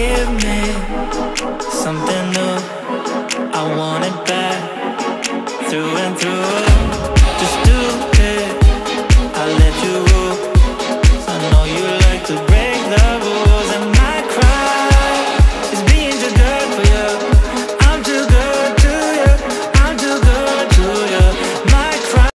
give me something new. I want it back, through and through.